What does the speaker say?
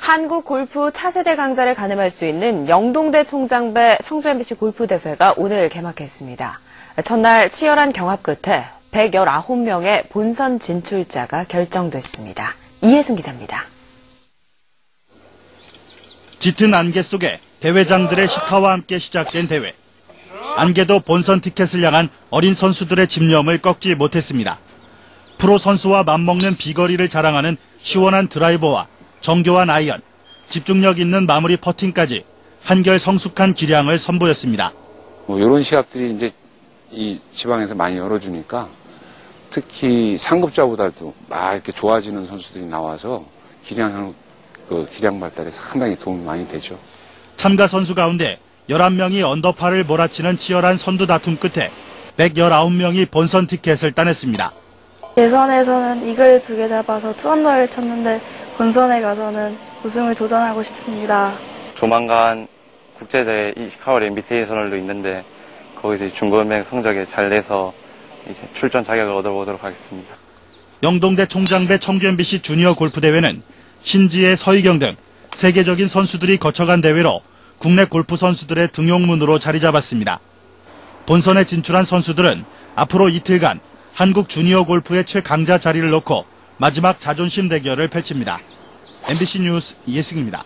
한국 골프 차세대 강자를 가늠할 수 있는 영동대 총장배 청주 MBC 골프대회가 오늘 개막했습니다. 첫날 치열한 경합 끝에 119명의 본선 진출자가 결정됐습니다. 이해승 기자입니다. 짙은 안개 속에 대회장들의 시타와 함께 시작된 대회. 안개도 본선 티켓을 향한 어린 선수들의 집념을 꺾지 못했습니다. 프로 선수와 맞먹는 비거리를 자랑하는 시원한 드라이버와 정교한 아이언, 집중력 있는 마무리 퍼팅까지 한결 성숙한 기량을 선보였습니다. 이런 시합들이 이제 이 지방에서 많이 열어주니까 특히 상급자보다도 막 이렇게 좋아지는 선수들이 나와서 기량 발달에 상당히 도움이 많이 되죠. 참가 선수 가운데 11명이 언더파를 몰아치는 치열한 선두 다툼 끝에 119명이 본선 티켓을 따냈습니다. 예선에서는 이글 2개 잡아서 투언더를 쳤는데 본선에 가서는 우승을 도전하고 싶습니다. 조만간 국제대회 4월 인비테이셔널도 있는데 거기서 중고연맹 성적에 잘 내서 이제 출전 자격을 얻어보도록 하겠습니다. 영동대 총장배 청주 MBC 주니어 골프대회는 신지혜, 서희경 등 세계적인 선수들이 거쳐간 대회로 국내 골프 선수들의 등용문으로 자리 잡았습니다. 본선에 진출한 선수들은 앞으로 이틀간 한국 주니어 골프의 최강자 자리를 놓고 마지막 자존심 대결을 펼칩니다. MBC 뉴스 이해승입니다.